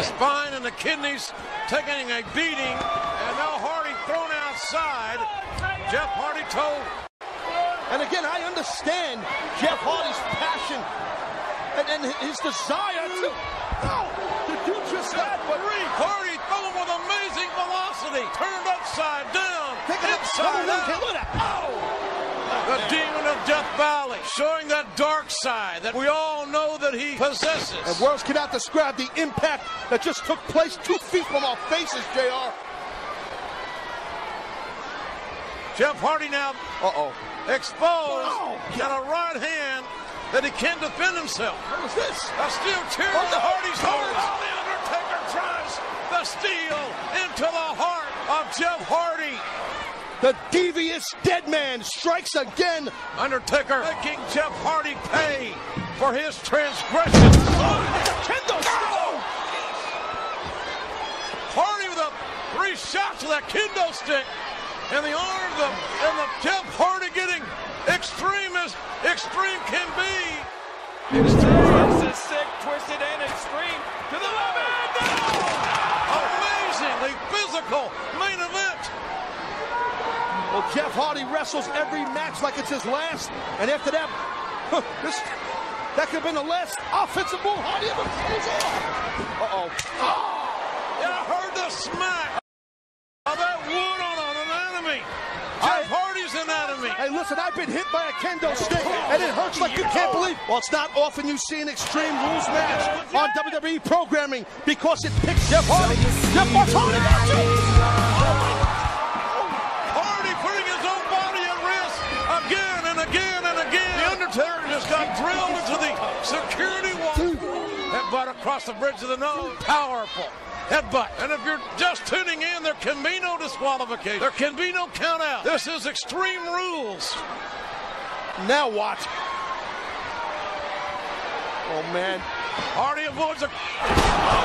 The spine and the kidneys taking a beating, and now Hardy thrown outside. Jeff Hardy told. And again, I understand Jeff Hardy's passion and his desire to do just that. But Hardy thrown with amazing velocity, turned upside down, inside out. Look at that. The demon of Death Valley, showing that dark side that we all know that he possesses. And words cannot describe the impact that just took place 2 feet from our faces, JR. Jeff Hardy now exposed and a right hand that he can't defend himself. What was this? A steel chair to Hardy's heart. Oh, the Undertaker drives the steel into the heart of Jeff Hardy. The devious dead man strikes again. Undertaker making Jeff Hardy pay for his transgressions. Kendo stick. Hardy with three shots with that kendo stick. And the arm and the Jeff Hardy getting extreme as extreme can be. Extreme is sick, twisted, and extreme to the left. Amazingly physical main event. Well, Jeff Hardy wrestles every match like it's his last, and after that, that could have been the last offensive move Hardy ever plays on. Yeah, I heard the smack of that wood on an enemy. Jeff Hardy's anatomy. Hey, listen, I've been hit by a kendo stick, and it hurts like you can't believe. Well, it's not often you see an Extreme Rules match on WWE programming because it picks Jeff Hardy. Jeff Hardy got you. Got drilled into the security wall. Headbutt across the bridge of the nose. Powerful headbutt. And if you're just tuning in, there can be no disqualification. There can be no count out. This is Extreme Rules. Now watch. Oh, man. Hardy avoids a...